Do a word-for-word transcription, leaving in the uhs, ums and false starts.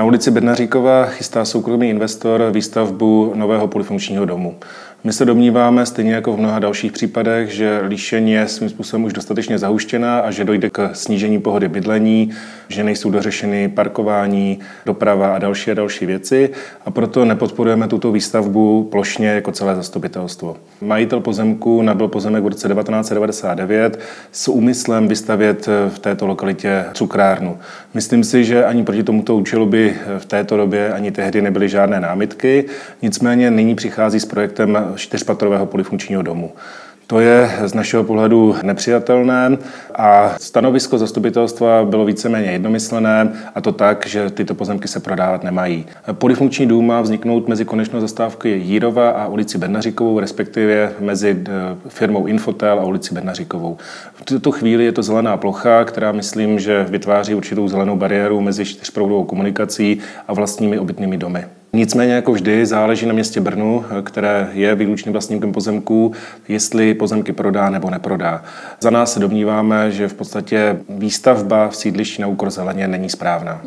Na ulici Bednaříkova chystá soukromý investor výstavbu nového polifunkčního domu. My se domníváme, stejně jako v mnoha dalších případech, že Líšeň je svým způsobem už dostatečně zahuštěná a že dojde k snížení pohody bydlení, že nejsou dořešeny parkování, doprava a další a další věci, a proto nepodporujeme tuto výstavbu plošně jako celé zastupitelstvo. Majitel pozemku nabyl pozemek v roce devatenáct set devadesát devět s úmyslem vystavět v této lokalitě cukrárnu. Myslím si, že ani proti tomuto účelu by v této době ani tehdy nebyly žádné námitky, nicméně nyní přichází s projektem čtyřpatrového polifunkčního domu. To je z našeho pohledu nepřijatelné a stanovisko zastupitelstva bylo víceméně jednomyslné, a to tak, že tyto pozemky se prodávat nemají. Polifunkční dům má vzniknout mezi konečnou zastávky Jírova a ulici Bednaříkovou, respektive mezi firmou Infotel a ulici Bednaříkovou. V tuto chvíli je to zelená plocha, která myslím, že vytváří určitou zelenou bariéru mezi čtyřproudovou komunikací a vlastními obytnými domy. Nicméně jako vždy záleží na městě Brnu, které je výlučným vlastníkem pozemků, jestli pozemky prodá nebo neprodá. Za nás se domníváme, že v podstatě výstavba v sídlišti na úkor zeleně není správná.